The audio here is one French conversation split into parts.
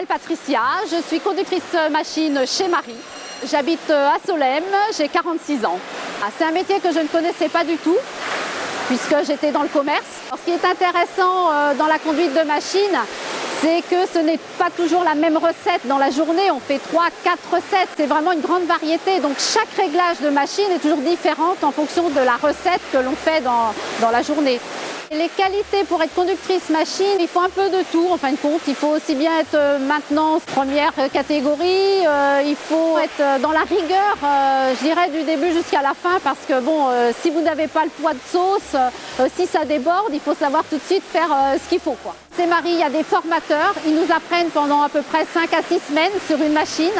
m'appelle Patricia, je suis conductrice machine chez Marie. J'habite à Solesmes, j'ai 46 ans. C'est un métier que je ne connaissais pas du tout, puisque j'étais dans le commerce. Alors, ce qui est intéressant dans la conduite de machine, c'est que ce n'est pas toujours la même recette dans la journée. On fait 3-4 recettes, c'est vraiment une grande variété. Donc chaque réglage de machine est toujours différente en fonction de la recette que l'on fait dans la journée. Les qualités pour être conductrice machine, il faut un peu de tout en fin de compte. Il faut aussi bien être maintenance première catégorie, il faut être dans la rigueur, je dirais du début jusqu'à la fin, parce que bon, si vous n'avez pas le poids de sauce, si ça déborde, il faut savoir tout de suite faire ce qu'il faut, quoi. C'est Marie, il y a des formateurs, ils nous apprennent pendant à peu près 5 à 6 semaines sur une machine.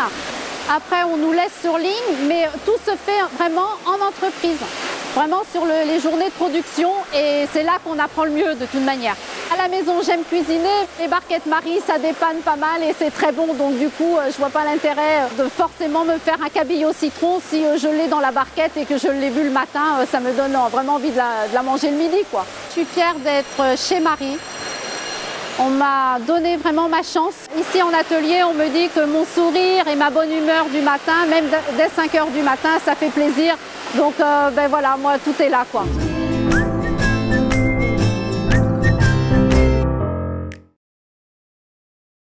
Après, on nous laisse sur ligne, mais tout se fait vraiment en entreprise, vraiment sur les journées de production, et c'est là qu'on apprend le mieux de toute manière. À la maison, j'aime cuisiner, les barquettes Marie, ça dépanne pas mal et c'est très bon, donc du coup, je vois pas l'intérêt de forcément me faire un cabillaud citron si je l'ai dans la barquette et que je l'ai bu le matin, ça me donne vraiment envie de la manger le midi, quoi. Je suis fière d'être chez Marie. On m'a donné vraiment ma chance. Ici en atelier, on me dit que mon sourire et ma bonne humeur du matin, même dès 5 h du matin, ça fait plaisir. Donc ben voilà, moi tout est là, quoi.